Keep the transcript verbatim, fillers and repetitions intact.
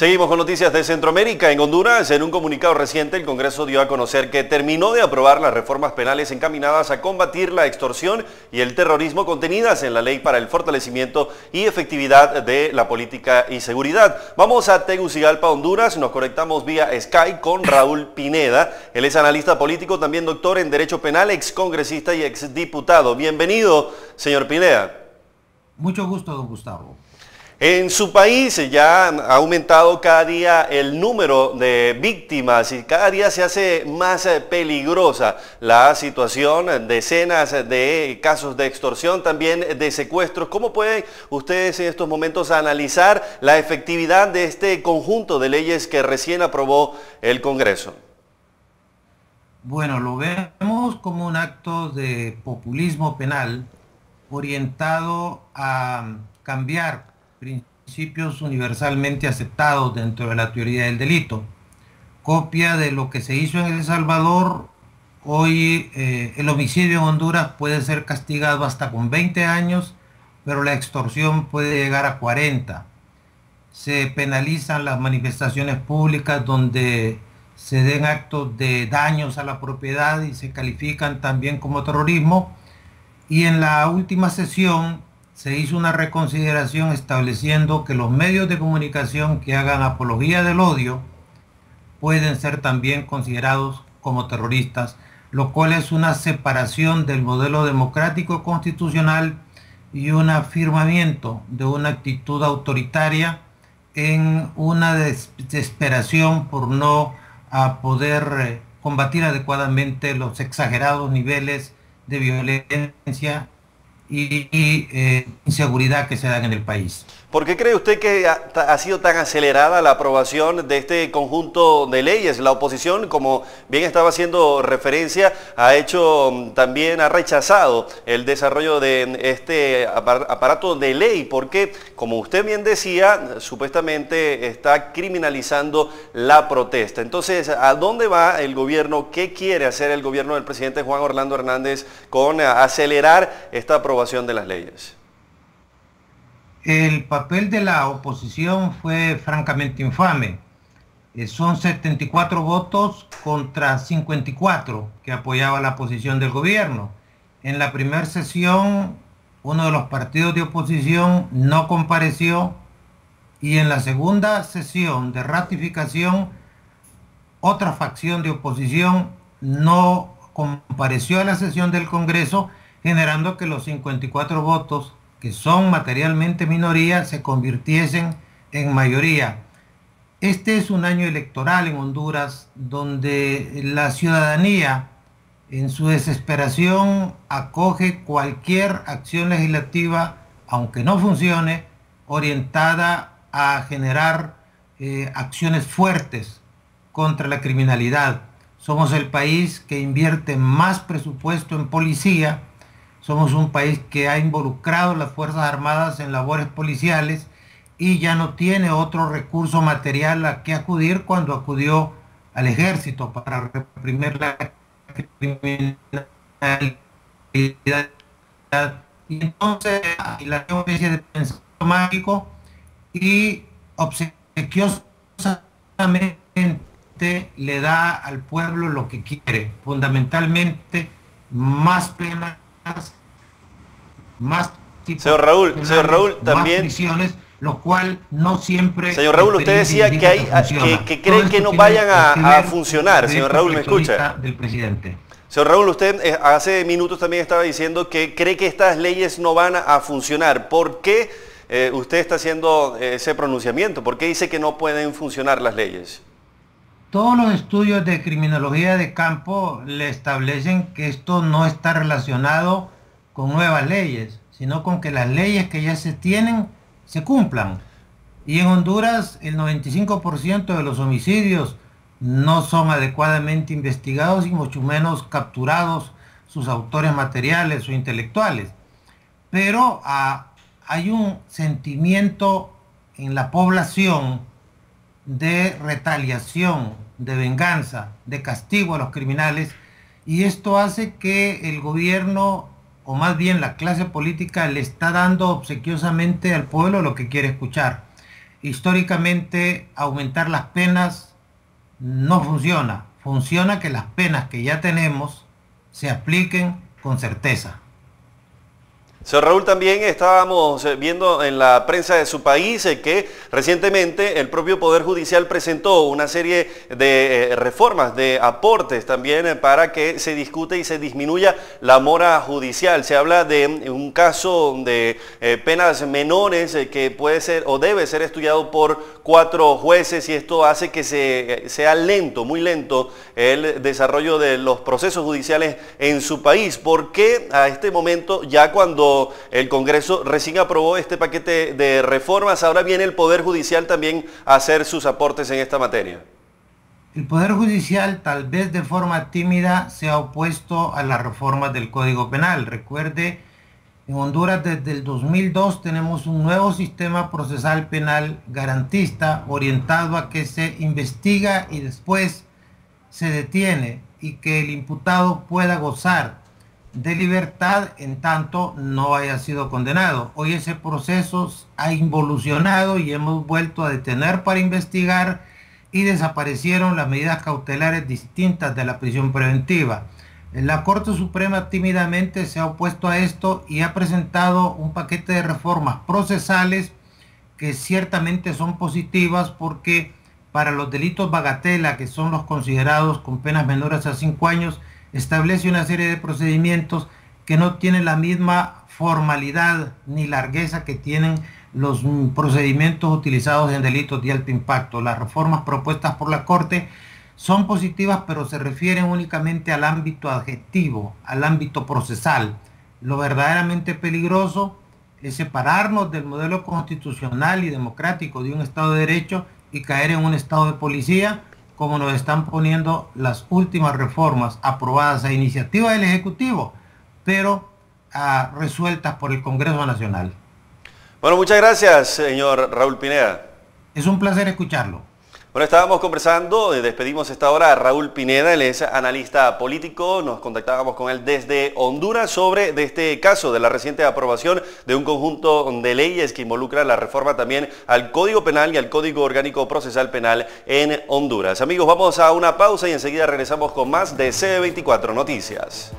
Seguimos con noticias de Centroamérica. En Honduras, en un comunicado reciente, el Congreso dio a conocer que terminó de aprobar las reformas penales encaminadas a combatir la extorsión y el terrorismo contenidas en la Ley para el Fortalecimiento y Efectividad de la Política y Seguridad. Vamos a Tegucigalpa, Honduras. Nos conectamos vía Skype con Raúl Pineda. Él es analista político, también doctor en Derecho Penal, excongresista y exdiputado. Bienvenido, señor Pineda. Mucho gusto, don Gustavo. En su país ya ha aumentado cada día el número de víctimas y cada día se hace más peligrosa la situación, decenas de casos de extorsión, también de secuestros. ¿Cómo pueden ustedes en estos momentos analizar la efectividad de este conjunto de leyes que recién aprobó el Congreso? Bueno, lo vemos como un acto de populismo penal orientado a cambiar principios universalmente aceptados dentro de la teoría del delito. Copia de lo que se hizo en El Salvador, hoy eh, el homicidio en Honduras puede ser castigado hasta con veinte años, pero la extorsión puede llegar a cuarenta. Se penalizan las manifestaciones públicas donde se den actos de daños a la propiedad y se califican también como terrorismo. Y en la última sesión se hizo una reconsideración estableciendo que los medios de comunicación que hagan apología del odio pueden ser también considerados como terroristas, lo cual es una separación del modelo democrático constitucional y un afirmamiento de una actitud autoritaria en una desesperación por no a poder combatir adecuadamente los exagerados niveles de violencia y, y eh, inseguridad que se dan en el país. ¿Por qué cree usted que ha, ha sido tan acelerada la aprobación de este conjunto de leyes? La oposición, como bien estaba haciendo referencia, ha hecho también, ha rechazado el desarrollo de este aparato de ley, porque, como usted bien decía, supuestamente está criminalizando la protesta. Entonces, ¿a dónde va el gobierno? ¿Qué quiere hacer el gobierno del presidente Juan Orlando Hernández con acelerar esta aprobación de las leyes? El papel de la oposición fue francamente infame. Eh, son setenta y cuatro votos contra cincuenta y cuatro que apoyaba la posición del gobierno. En la primera sesión, uno de los partidos de oposición no compareció y en la segunda sesión de ratificación, otra facción de oposición no compareció a la sesión del Congreso, generando que los cincuenta y cuatro votos que son materialmente minoría, se convirtiesen en mayoría. Este es un año electoral en Honduras, donde la ciudadanía, en su desesperación, acoge cualquier acción legislativa, aunque no funcione, orientada a generar eh, acciones fuertes contra la criminalidad. Somos el país que invierte más presupuesto en policía. Somos un país que ha involucrado las Fuerzas Armadas en labores policiales y ya no tiene otro recurso material a que acudir cuando acudió al ejército para reprimir la criminalidad. Y entonces la especie de pensamiento mágico y obsequiosamente le da al pueblo lo que quiere, fundamentalmente más plena. Más tipos señor Raúl, penales, señor Raúl también prisiones, lo cual no siempre. Señor Raúl, usted decía que hay que, que creen que no vayan a, a funcionar. Señor Raúl, ¿me escucha? Del presidente. Señor Raúl, usted hace minutos también estaba diciendo que cree que estas leyes no van a funcionar. ¿Por qué eh, usted está haciendo ese pronunciamiento? ¿Por qué dice que no pueden funcionar las leyes? Todos los estudios de criminología de campo le establecen que esto no está relacionado con nuevas leyes, sino con que las leyes que ya se tienen se cumplan. Y en Honduras el noventa y cinco por ciento de los homicidios no son adecuadamente investigados y mucho menos capturados sus autores materiales o intelectuales. Pero ah, hay un sentimiento en la población de retaliación, de venganza, de castigo a los criminales, y esto hace que el gobierno, o más bien la clase política, le está dando obsequiosamente al pueblo lo que quiere escuchar. históricamente aumentar las penas no funciona. Funciona que las penas que ya tenemos se apliquen con certeza. Señor Raúl, también estábamos viendo en la prensa de su país que recientemente el propio Poder Judicial presentó una serie de reformas, de aportes también para que se discute y se disminuya la mora judicial. Se habla de un caso de penas menores que puede ser o debe ser estudiado por cuatro jueces, y esto hace que se, sea lento, muy lento el desarrollo de los procesos judiciales en su país. ¿Por qué a este momento, ya cuando el Congreso recién aprobó este paquete de reformas, ahora viene el Poder Judicial también a hacer sus aportes en esta materia? El Poder Judicial, tal vez de forma tímida, se ha opuesto a las reformas del Código Penal. Recuerde, en Honduras desde el dos mil dos tenemos un nuevo sistema procesal penal garantista, orientado a que se investiga y después se detiene, y que el imputado pueda gozar de libertad en tanto no haya sido condenado. Hoy ese proceso ha involucionado y hemos vuelto a detener para investigar, y desaparecieron las medidas cautelares distintas de la prisión preventiva. La Corte Suprema tímidamente se ha opuesto a esto y ha presentado un paquete de reformas procesales que ciertamente son positivas, porque para los delitos bagatela, que son los considerados con penas menores a cinco años, establece una serie de procedimientos que no tienen la misma formalidad ni largueza que tienen los procedimientos utilizados en delitos de alto impacto. Las reformas propuestas por la Corte son positivas, pero se refieren únicamente al ámbito adjetivo, al ámbito procesal. Lo verdaderamente peligroso es separarnos del modelo constitucional y democrático de un Estado de Derecho y caer en un Estado de policía, como nos están poniendo las últimas reformas aprobadas a iniciativa del Ejecutivo, pero uh, resueltas por el Congreso Nacional. Bueno, muchas gracias, señor Raúl Pineda. Es un placer escucharlo. Bueno, estábamos conversando, despedimos esta hora a Raúl Pineda, él es analista político, nos contactábamos con él desde Honduras sobre de este caso de la reciente aprobación de un conjunto de leyes que involucra la reforma también al Código Penal y al Código Orgánico Procesal Penal en Honduras. Amigos, vamos a una pausa y enseguida regresamos con más de C B veinticuatro Noticias.